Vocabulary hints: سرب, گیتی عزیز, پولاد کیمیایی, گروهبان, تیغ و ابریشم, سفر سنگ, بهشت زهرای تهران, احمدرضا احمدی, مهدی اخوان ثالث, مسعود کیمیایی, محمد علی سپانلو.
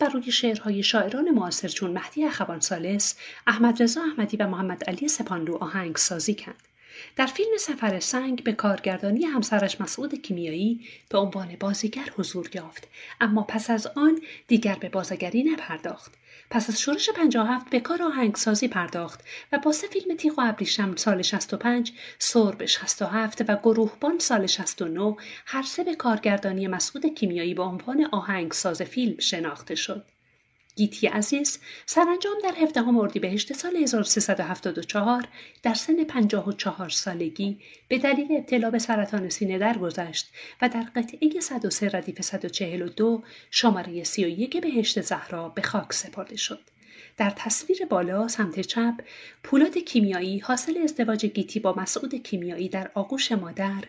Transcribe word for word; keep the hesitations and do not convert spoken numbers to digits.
برای شعرهای شاعران معاصر چون مهدی اخوان ثالث، احمدرضا احمدی و محمد علی سپانلو آهنگ سازی کرد. در فیلم سفر سنگ به کارگردانی همسرش مسعود کیمیایی به عنوان بازیگر حضور یافت، اما پس از آن دیگر به بازیگری نپرداخت. پس از شورش پنجاه و هفت به کار آهنگسازی پرداخت و با سه فیلم تیغ و ابریشم سال شصت و پنج، سرب شصت و هفت و گروهبان سال شصت و نه هر سه به کارگردانی مسعود کیمیایی به عنوان آهنگساز فیلم شناخته شد. گیتی عزیز سرانجام در هفدهم اردیبهشت سال هزار و سیصد و هفتاد و چهار در سن پنجاه و چهار سالگی به دلیل ابتلا به سرطان سینه درگذشت و در قطعه صد و سه ردیف صد و چهل و دو شماره سی و یک بهشت زهرا به خاک سپرده شد. در تصویر بالا سمت چپ، پولاد کیمیایی حاصل ازدواج گیتی با مسعود کیمیایی در آغوش مادر